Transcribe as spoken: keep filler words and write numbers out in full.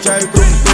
những video hấp dẫn.